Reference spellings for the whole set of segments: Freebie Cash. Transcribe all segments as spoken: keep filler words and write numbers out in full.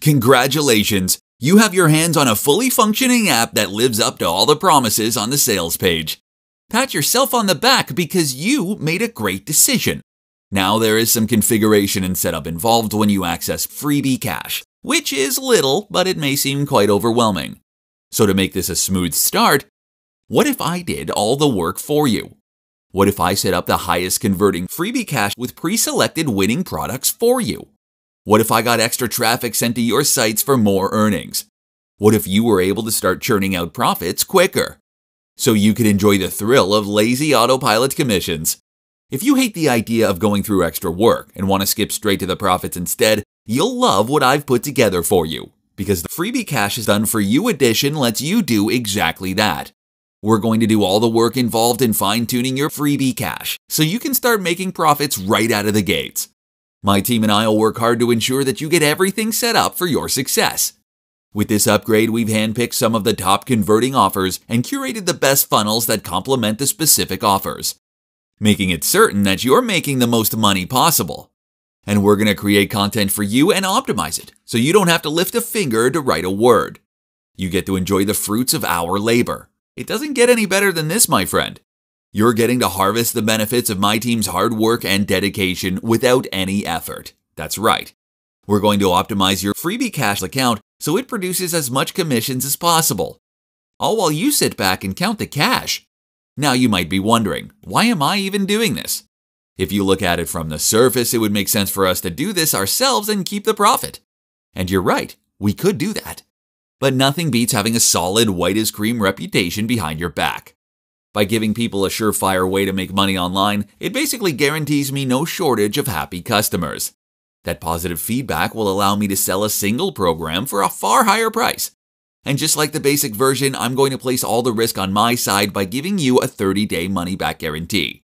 Congratulations! You have your hands on a fully functioning app that lives up to all the promises on the sales page. Pat yourself on the back because you made a great decision. Now there is some configuration and setup involved when you access Freebie Cash, which is little, but it may seem quite overwhelming. So to make this a smooth start, what if I did all the work for you? What if I set up the highest converting Freebie Cash with pre-selected winning products for you? What if I got extra traffic sent to your sites for more earnings? What if you were able to start churning out profits quicker? So you could enjoy the thrill of lazy autopilot commissions. If you hate the idea of going through extra work and want to skip straight to the profits instead, you'll love what I've put together for you, because the Freebie Cash is Done For You edition lets you do exactly that. We're going to do all the work involved in fine-tuning your Freebie Cash, so you can start making profits right out of the gates. My team and I will work hard to ensure that you get everything set up for your success. With this upgrade, we've handpicked some of the top converting offers and curated the best funnels that complement the specific offers, making it certain that you're making the most money possible. And we're going to create content for you and optimize it, so you don't have to lift a finger to write a word. You get to enjoy the fruits of our labor. It doesn't get any better than this, my friend. You're getting to harvest the benefits of my team's hard work and dedication without any effort. That's right. We're going to optimize your Freebie Cash account so it produces as much commissions as possible, all while you sit back and count the cash. Now you might be wondering, why am I even doing this? If you look at it from the surface, it would make sense for us to do this ourselves and keep the profit. And you're right, we could do that. But nothing beats having a solid white-as-cream reputation behind your back. By giving people a surefire way to make money online, it basically guarantees me no shortage of happy customers. That positive feedback will allow me to sell a single program for a far higher price. And just like the basic version, I'm going to place all the risk on my side by giving you a thirty-day money-back guarantee.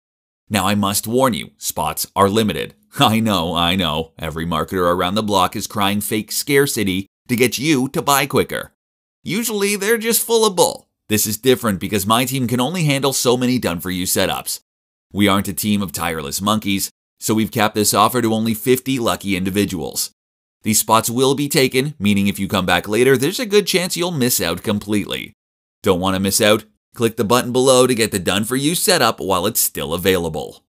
Now I must warn you, spots are limited. I know, I know, every marketer around the block is crying fake scarcity to get you to buy quicker. Usually they're just full of bull. This is different because my team can only handle so many done-for-you setups. We aren't a team of tireless monkeys, so we've capped this offer to only fifty lucky individuals. These spots will be taken, meaning if you come back later, there's a good chance you'll miss out completely. Don't want to miss out? Click the button below to get the done-for-you setup while it's still available.